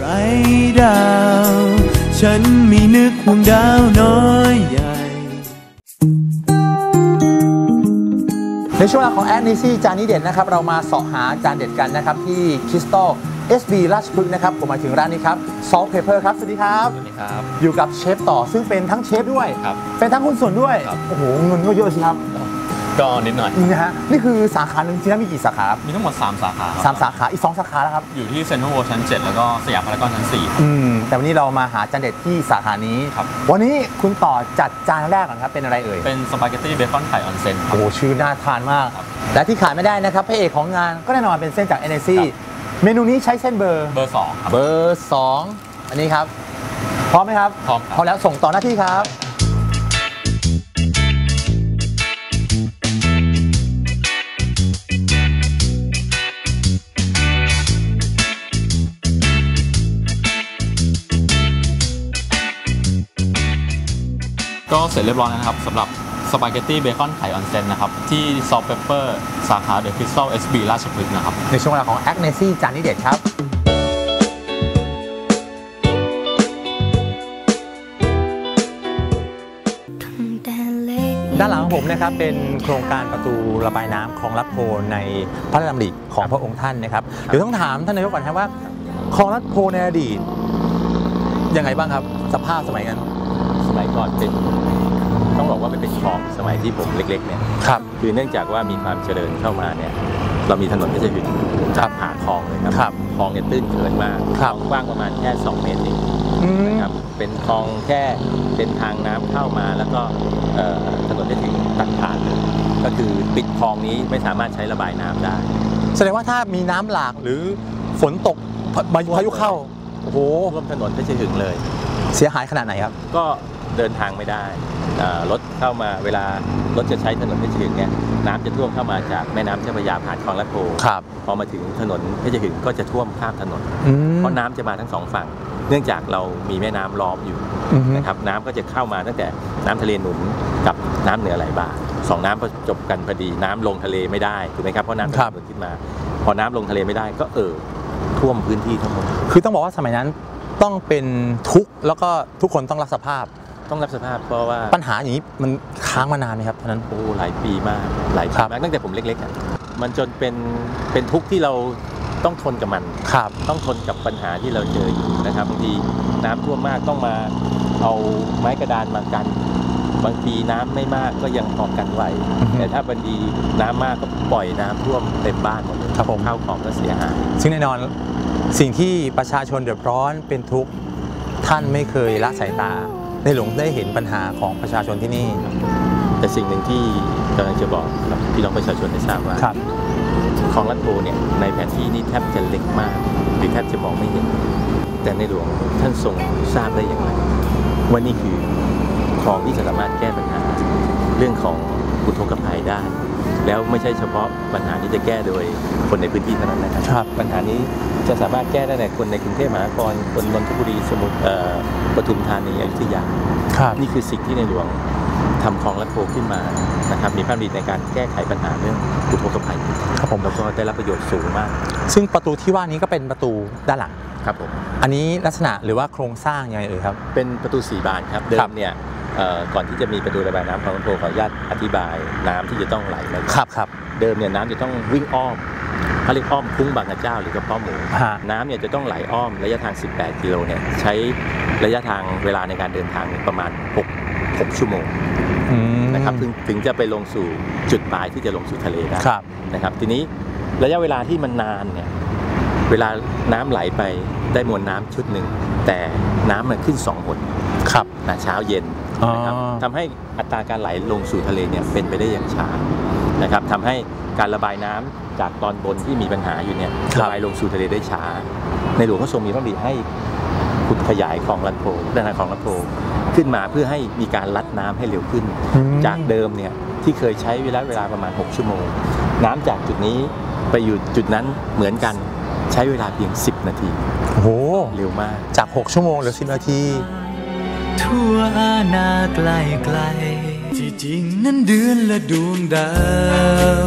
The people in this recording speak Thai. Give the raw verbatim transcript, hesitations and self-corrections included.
ไร้ดาวฉันมีนึกห่วงดาวน้อยใหญ่ในช่วงเวลาของแอดนิซี่จานนี้เด็ดนะครับเรามาเสาะหาจานเด็ดกันนะครับที่คริสตัลเอสบีราชพฤกษ์นะครับผมมาถึงร้านนี้ครับ Salt Pepper ครับสวัสดีครับสวัสดีครับอยู่กับเชฟต่อซึ่งเป็นทั้งเชฟด้วยเป็นทั้งหุ้นส่วนด้วยโอ้โหเงินก็เยอะสิครับก็นิดหน่อยนี่นะฮะนี่คือสาขาหนึ่งจริงๆมีกี่สาขามีทั้งหมดสามสาขาสามสาขาอีกสองสาขาแล้วครับอยู่ที่เซ็นทรัลเวิลด์ชั้นเจ็ดแล้วก็สยามพารากอนชั้นสี่อืมแต่วันนี้เรามาหาจานเด็ดที่สาขานี้ครับวันนี้คุณต่อจัดจานแรกก่อนครับเป็นอะไรเอ่ยเป็นสปาเกตตี้เบคอนไข่ออนเซ็นโอ้ชื่อน่าทานมากและที่ขาดไม่ได้นะครับพระเอกของงานก็แน่นอนเป็นเส้นจากเอเนซี่เมนูนี้ใช้เส้นเบอร์เบอร์สองเบอร์สองอันนี้ครับพร้อมไหมครับพร้อมพร้อมแล้วส่งต่อหน้าที่ครับก็เสร็จเรียบร้อยนะครับสำหรับสปาเกตตี้เบคอนไข่ออนเซนนะครับที่ Salt Pepper สาขา The Crystal เอส บี ราชพฤกษ์นะครับในช่วงเวลาของแอคเนซี่จานนี้เด็ดครับด้านหลังของผมนะครับเป็นโครงการประตูระบายน้ำคลองลัดโพในพระราชดำริของพระองค์ท่านนะครับเดี๋ยวต้องถามท่านนายกก่อนครับว่าคลองลัดโพในอดีตยังไงบ้างครับสภาพสมัยนั้นสมัยก่อนเป็นต้องบอกว่ามันเป็นคลองสมัยที่ผมเล็กๆเนี่ยครับคือเนื่องจากว่ามีความเจริญเข้ามาเนี่ยเรามีถนนไม่ใช่หินครับหาคลองเลยครับคลองเนี่ยตื้นเกินมากกว้างประมาณแค่สองเมตรเองนะครับเป็นคลองแค่เป็นทางน้ำเข้ามาแล้วก็ถนนไม่ถึงตัดขาดเลยก็คือปิดคลองนี้ไม่สามารถใช้ระบายน้ำได้แสดงว่าถ้ามีน้ำหลากหรือฝนตกพายุเข้าโอ้โหร่วมถนนไม่ใช่หินเลยเสียหายขนาดไหนครับก็เดินทางไม่ได้รถเข้ามาเวลารถจะใช้ถนนเพชรหึงเนี่ยน้ำจะท่วมเข้ามาจากแม่น้ำเจ้าพระยาผ่านคลองลัดโพพอมาถึงถนนเพชรหึงก็จะท่วมข้ามถนนเพราะน้ำจะมาทั้งสองฝั่งเนื่องจากเรามีแม่น้ำล้อมอยู่นะครับน้ำก็จะเข้ามาตั้งแต่น้ำทะเลหนุนกับน้ำเหนือไหลบ่าสองน้ำประจบกันพอดีน้ำลงทะเลไม่ได้ถูกไหมครับเพราะน้ำหนุนขึ้นมาพอน้ำลงทะเลไม่ได้ก็เอ่อท่วมพื้นที่ทั้งหมดคือต้องบอกว่าสมัยนั้นต้องเป็นทุกข์แล้วก็ทุกคนต้องรับสภาพต้องรับสภาพเพราะว่าปัญหาอย่างนี้มันค้างมานานไหมครับเพราะนั้นโอ้หลายปีมากหลายปีมากตั้งแต่ผมเล็กๆมันจนเป็นเป็นทุกข์ที่เราต้องทนกับมันครับต้องทนกับปัญหาที่เราเจออยู่นะครับบางทีน้ำท่วมมากต้องมาเอาไม้กระดานมากันบางทีน้ำไม่มากก็ยังพอกันไหวแต่ถ้าบางทีน้ำมากก็ปล่อยน้ำท่วมเต็มบ้านหมดเลยข้าวของก็เสียหายซึ่งแน่นอนสิ่งที่ประชาชนเดือดร้อนเป็นทุกข์ท่านไม่เคยละสายตาในหลวงได้เห็นปัญหาของประชาชนที่นี่แต่สิ่งหนึ่งที่กำลังจะบอกพี่น้องประชาชนได้ทราบว่าคลองลัดโพเนี่ยในแผนที่นี่แทบจะเล็กมากหรือแทบจะมองไม่เห็นแต่ในหลวงท่านทรงทราบได้อย่างไรว่านี่คือคลองที่จะสามารถแก้ปัญหาเรื่องของอุทกภัยได้แล้วไม่ใช่เฉพาะปัญหาที่จะแก้โดยคนในพื้นที่เท่านั้นนะครับปัญหานี้จะสามารถแก้ได้ในคนในกรุงเทพมหานครคนนนทบุรีสมุทรปทุมธานีอยุธยานี่คือสิ่งที่ในหลวงทำคลองลัดโพขึ้นมานะครับมีพระราชดำริในการแก้ไขปัญหาเรื่องอุทกภัยครับผมแล้วก็ได้รับประโยชน์สูงมากซึ่งประตูที่ว่านี้ก็เป็นประตูด้านหลังครับผมอันนี้ลักษณะหรือว่าโครงสร้างยังไงเอ่ยครับเป็นประตูสี่บานครับเดิมเนี่ยก่อนที่จะมีประตูระบายน้ำคลองลัดโพขออนุญาตอธิบายน้ำที่จะต้องไหลมาครับครับเดิมเนี่ยน้ำจะต้องวิ่งอ้อมเขาเรียกอ้อมคุ้งบางกระเจ้าหรือกระเพาะหมูน้ำเนี่ยจะต้องไหลอ้อมระยะทางสิบแปดกิโลเนี่ยใช้ระยะทางเวลาในการเดินทางประมาณหกชั่วโมงนะครับถึงจะไปลงสู่จุดปลายที่จะลงสู่ทะเลได้นะครับทีนี้ระยะเวลาที่มันนานเนี่ยเวลาน้ำไหลไปได้มวลน้ำชุดหนึ่งแต่น้ำมันขึ้นสองหนครับเช้าเย็นนะครับทำให้อัตราการไหลลงสู่ทะเลเนี่ยเป็นไปได้อย่างช้านะครับทำให้การระบายน้ำจากตอนบนที่มีปัญหาอยู่เนี่ยระบายลงสู่ทะเลได้ช้าในหลวงก็ทรงมีพระราชดำริให้ขุดขยายคลองลัดโพด้านในคลองลัดโพขึ้นมาเพื่อให้มีการลัดน้ำให้เร็วขึ้นจากเดิมเนี่ยที่เคยใช้เวลาเวลาประมาณหกชั่วโมงน้ำจากจุดนี้ไปอยู่จุดนั้นเหมือนกันใช้เวลาเพียงสิบนาทีโอ้โหเร็วมากจากหกชั่วโมงเหลือสิบนาทีทั่วอาณาไกลไกลที่จริงนั้นเดือนและดวงดาว